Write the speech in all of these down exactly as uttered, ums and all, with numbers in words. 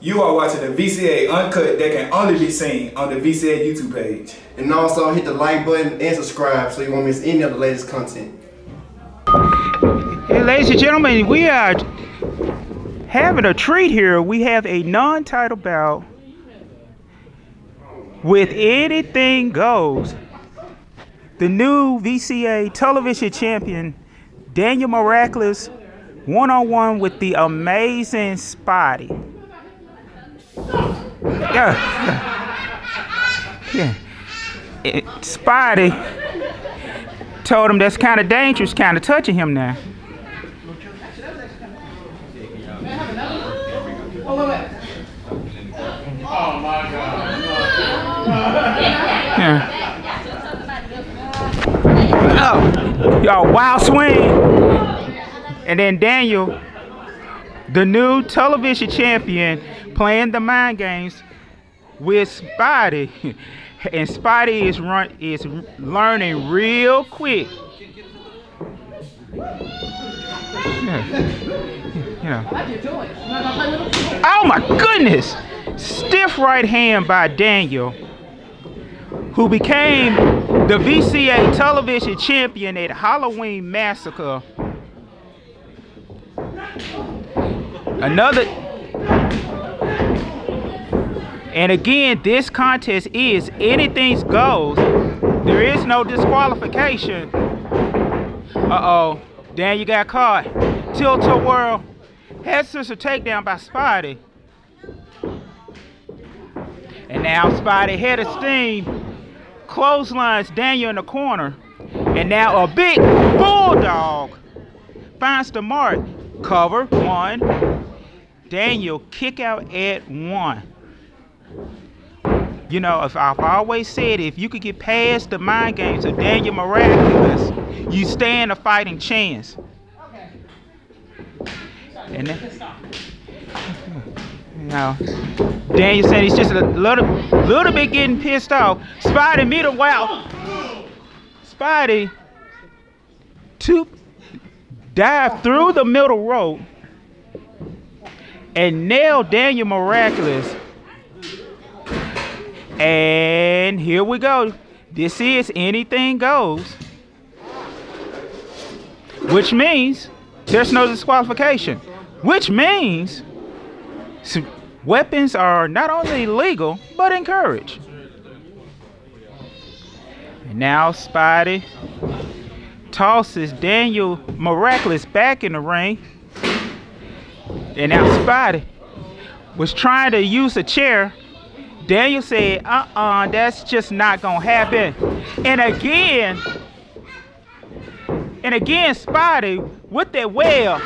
You are watching the V C A Uncut that can only be seen on the V C A YouTube page. And also hit the like button and subscribe so you won't miss any of the latest content. Hey ladies and gentlemen, we are having a treat here. We have a non-title bout with Anything Goes. The new V C A television champion, Daniel Miraculous, one-on-one with the amazing Spidey. Yeah. Yeah. It, Spidey told him that's kind of dangerous, kind of touching him now. Oh my God. Yeah. Oh, y'all, wild swing. And then Daniel, the new television champion, playing the mind games with Spidey, and Spidey is run is learning real quick. Yeah. Yeah. Oh my goodness! Stiff right hand by Daniel, who became the V C A television champion at Halloween Massacre. Another, and again, this contest is anything goes. There is no disqualification. Uh-oh, Daniel got caught. Tilt-a-whirl, head scissor takedown by Spidey. And now Spidey, head of steam, clotheslines Daniel in the corner. And now a big bulldog finds the mark. Cover, one. Daniel, kick out at one. You know, if I've always said, if you could get past the mind games of Daniel Miraculous, you stand a fighting chance. Okay. And then, you know, Daniel said he's just a little, little bit getting pissed off. Spidey, meet him, wow. Spidey, two, dive through the middle rope and nail Daniel Miraculous. And here we go. This is anything goes, which means there's no disqualification, which means weapons are not only legal but encouraged. And now Spidey tosses Daniel Miraculous back in the ring. And now Spidey was trying to use a chair. Daniel said, uh-uh, that's just not gonna happen. And again, and again, Spidey with that whale.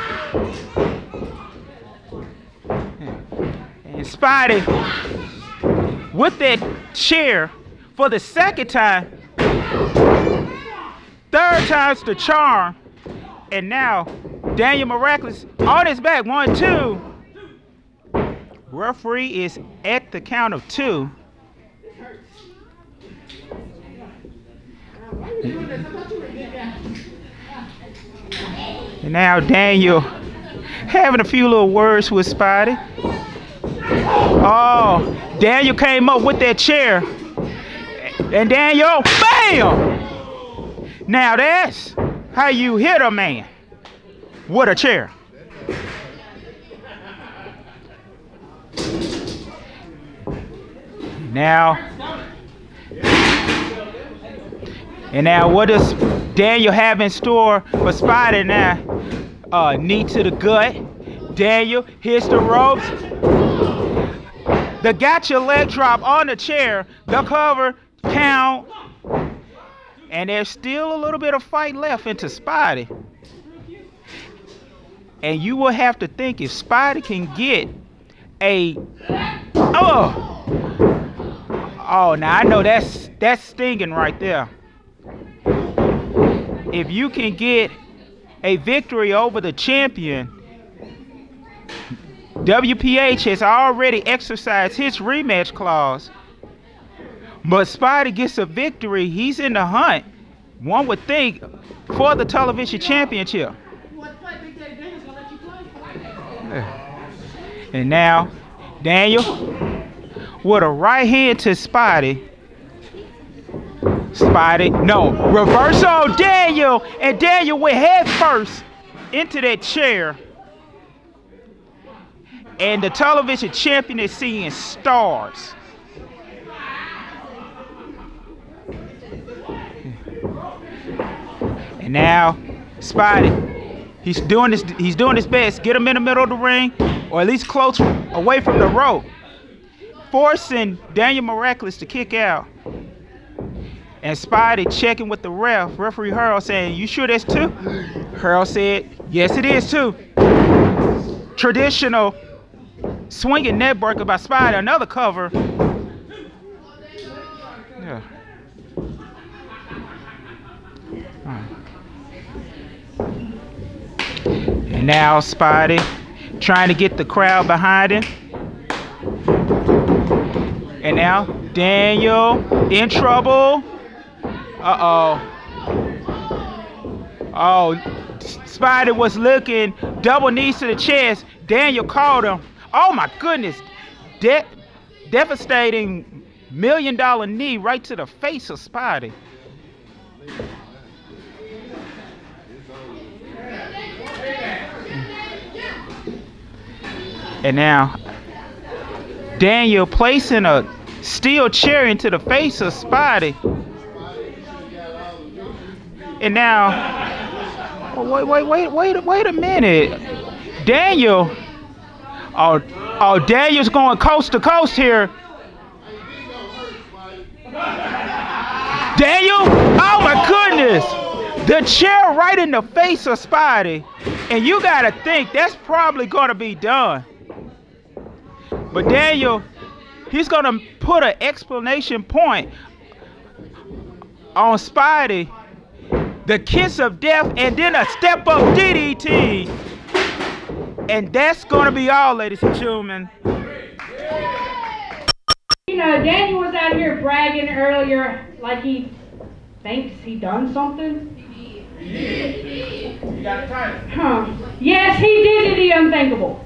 And Spidey with that chair for the second time. Third time's the charm. And now Daniel Miraculous on his back. One, two. Referee is at the count of two. And now Daniel having a few little words with Spidey. Oh, Daniel came up with that chair. And Daniel, bam! Now that's how you hit a man. What a chair. Now, and now what does Daniel have in store for Spidey now? Uh, knee to the gut. Daniel hits the ropes. The gotcha leg drop on the chair. The cover, count. And there's still a little bit of fight left into Spidey. And you will have to think if Spidey can get a, oh, oh, now I know that's, that's stinging right there. If you can get a victory over the champion, W P H has already exercised his rematch clause, but Spidey gets a victory, he's in the hunt, one would think, for the television championship. And now Daniel with a right hand to Spidey. Spidey, no, reverse on Daniel, and Daniel went head first into that chair. And the television champion is seeing stars. And now, Spidey, he's doing his, he's doing his best. Get him in the middle of the ring, or at least close away from the rope, forcing Daniel Miraculous to kick out. And Spidey checking with the ref, referee Hurl, saying, "You sure that's two?" Hurl said, "Yes, it is two." Traditional swinging net breaker by Spidey, another cover. Yeah. Right. And now Spidey trying to get the crowd behind him. And now Daniel in trouble. Uh-oh. Oh, Spidey was looking, double knees to the chest. Daniel called him. Oh my goodness. De devastating million dollar knee right to the face of Spidey. And now, Daniel placing a steel chair into the face of Spidey. And now, oh, wait, wait, wait, wait, wait a minute. Daniel, oh, oh, Daniel's going coast to coast here. Daniel, oh my goodness. The chair right in the face of Spidey. And you gotta think, that's probably gonna be done. But Daniel, he's gonna put an explanation point on Spidey. The kiss of death, and then a step up D D T. And that's going to be all, ladies and gentlemen. You know, Daniel was out here bragging earlier like he thinks he done something. He did. He did. You got time. Huh. Yes, he did the unthinkable.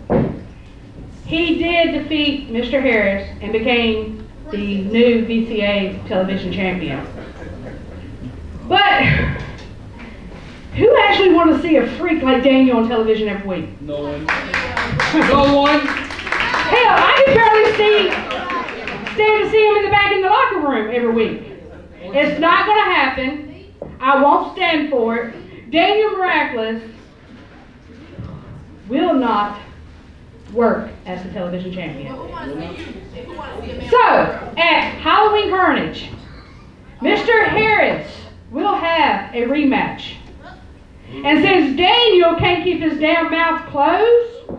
He did defeat Mister Harris and became the new V C A television champion. But who actually want to see a freak like Daniel on television every week? No one. No one. Hell, I can barely see, stand to see him in the back in the locker room every week. It's not going to happen. I won't stand for it. Daniel Miraculous will not work as the television champion. So, at Halloween Carnage, Mister Harris will have a rematch. And since Daniel can't keep his damn mouth closed,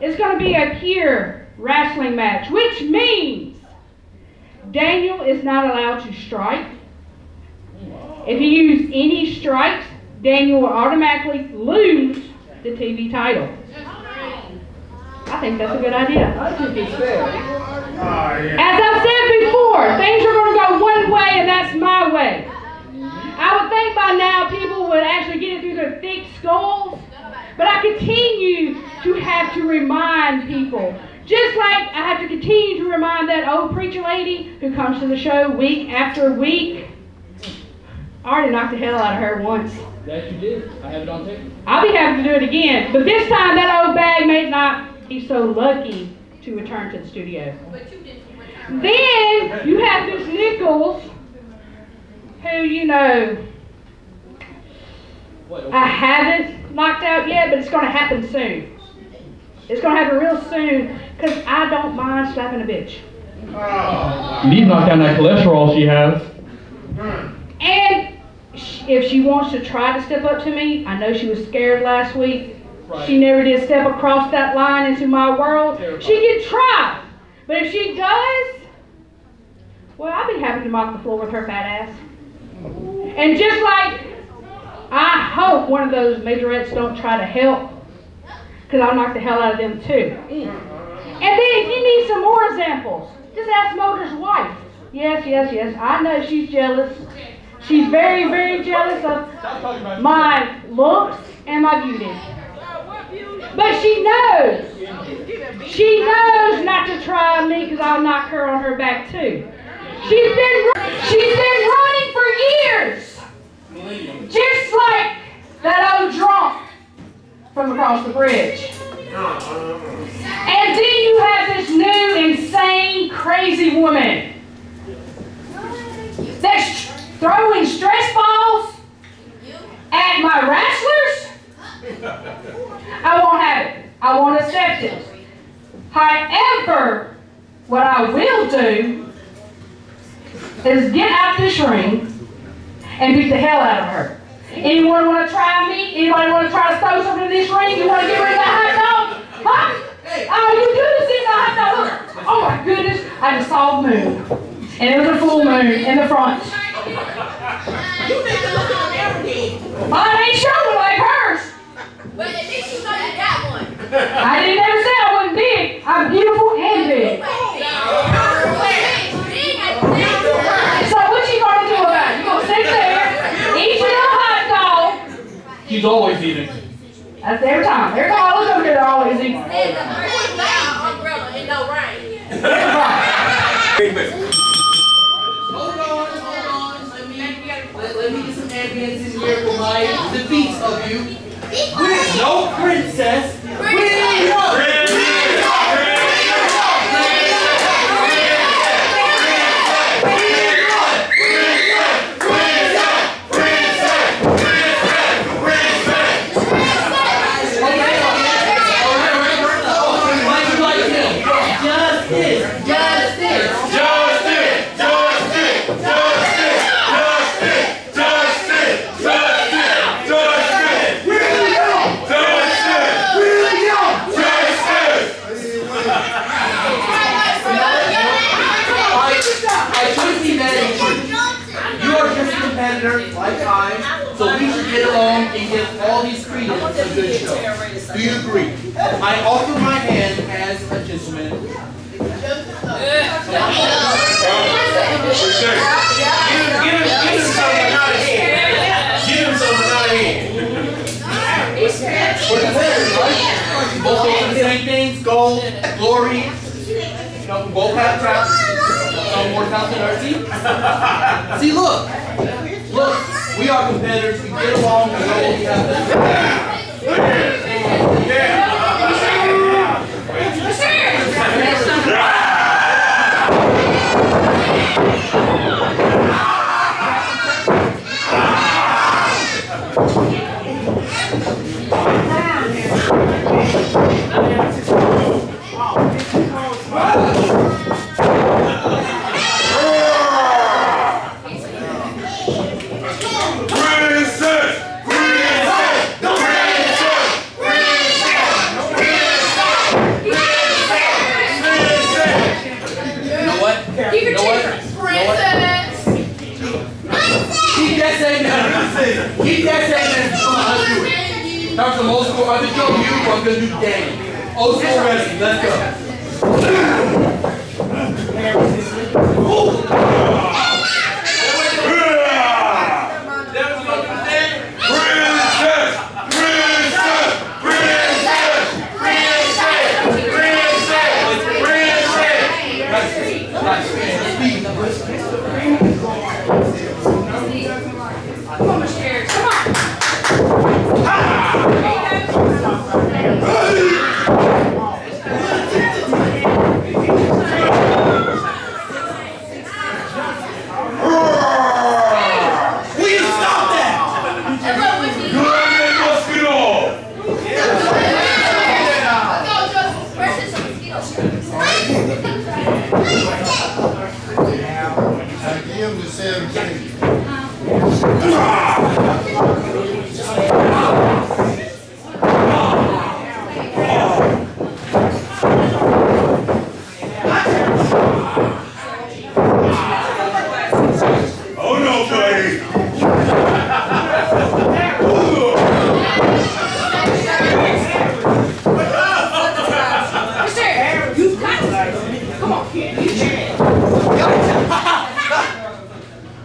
it's going to be a pure wrestling match, which means Daniel is not allowed to strike. If he uses any strikes, Daniel will automatically lose the T V title. I think that's a good idea. As I've said before, things are going to go one way, and that's my way. I would think by now people would actually get it through their thick skulls, but I continue to have to remind people, just like I have to continue to remind that old preacher lady who comes to the show week after week. I already knocked the hell out of her once. That you did. I have it on tape. I'll be happy to do it again, but this time that old bag may not be so lucky to return to the studio. But you didn't return. Then you have Miss Nichols, who, you know, I haven't knocked out yet, but it's going to happen soon. It's going to happen real soon, because I don't mind slapping a bitch. You need to knock down that cholesterol she has. And if she wants to try to step up to me, I know she was scared last week. Right. She never did step across that line into my world. Terrible. She can try, but if she does, well, I'll be happy to mop the floor with her fat ass. And just like, I hope one of those majorettes don't try to help, because I'll knock the hell out of them too. And then if you need some more examples, just ask Mulder's wife. Yes, yes, yes, I know she's jealous. She's very, very jealous of my looks and my beauty. But she knows She knows not to try me because I'll knock her on her back too. She's been, she's been running for years. Just like that old drunk from across the bridge. And then you have this new, insane, crazy woman that's throwing stress balls at my wrestlers. I won't have it. I won't accept it. However, what I will do is get out this ring and beat the hell out of her. Anyone want to try me? Anybody want to try to throw something in this ring? You want to get rid of that hot dog? Huh? All you do is eat the hot dog. Oh my goodness, I just saw the moon. And it was a full moon in the front. You need to look on everything. I ain't showing like hers. But at least you know you got one. I didn't ever say I wasn't big. I'm beautiful and big. So what you gonna do about it? You gonna sit there, eat your little hot dog. She's always eating. That's every time. Every time I look over here, they're always eating. There's a big loud umbrella and no rain. Hold on, hold on. Let me let, let me get some ambience in here for my defeat of you. We're no princess. Do you agree? I offer my hand as a gentleman. Give him some banana hand. We're competitors, right? Both have the same things, gold, glory. You know, we both have traps. Some more taps than our team. See, look. Look, we are competitors. We get along. We know what we have to do.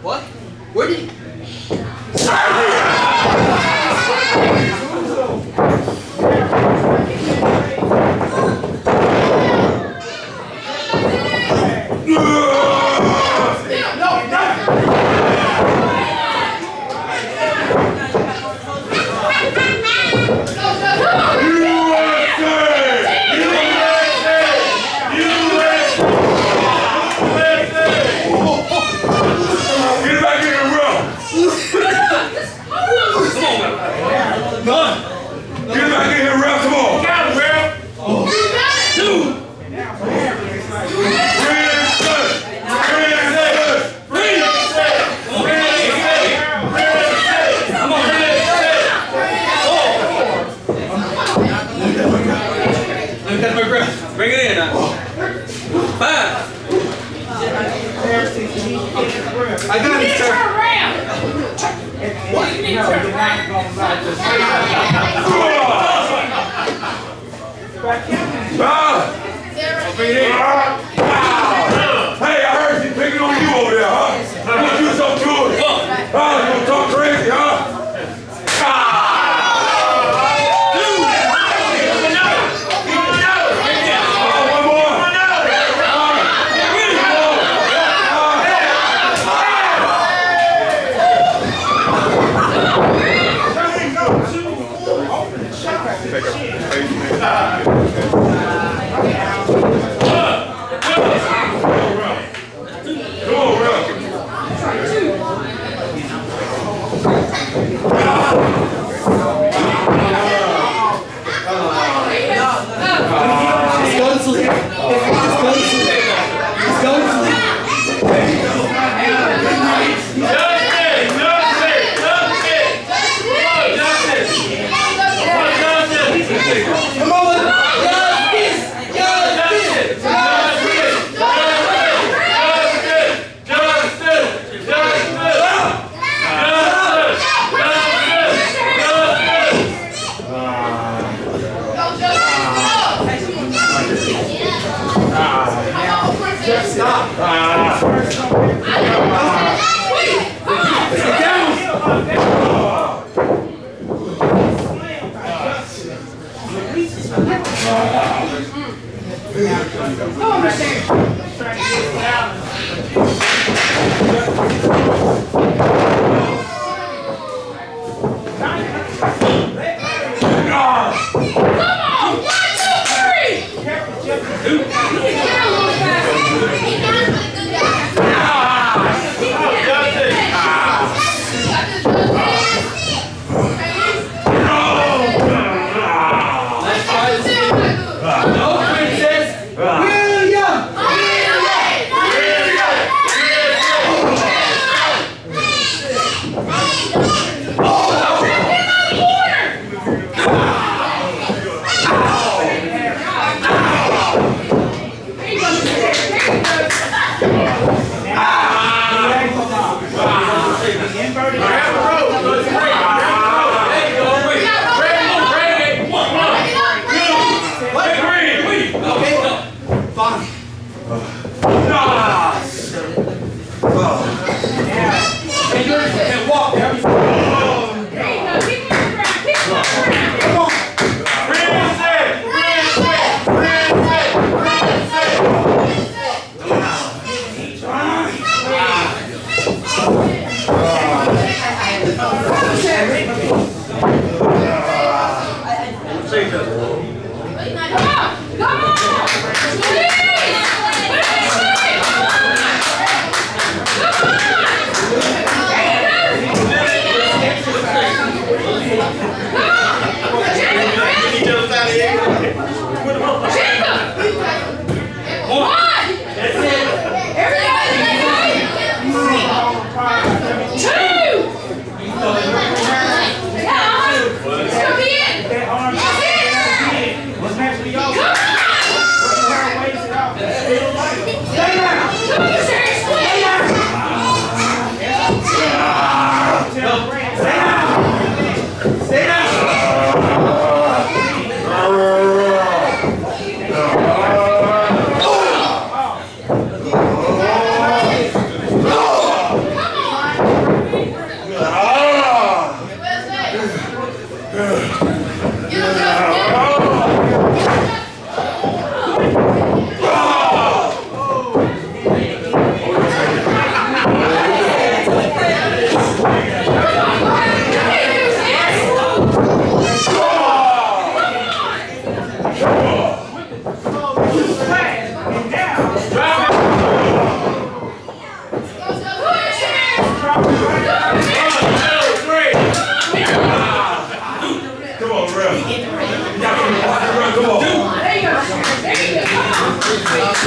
What? Where did he... Come on! Come on! Please! Please! Please!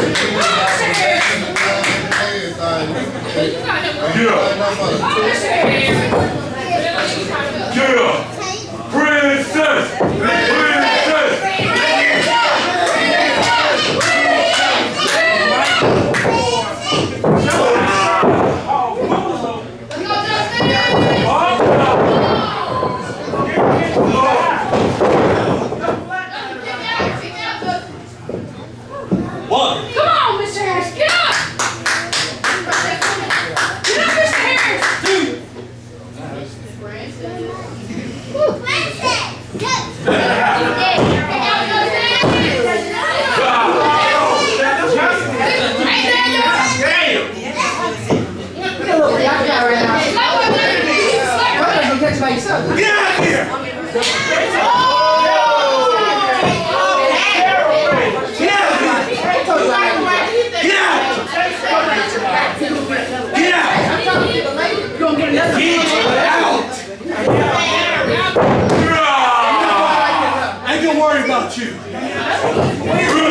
Yeah. Yeah. Princess. Princess. You. Yeah.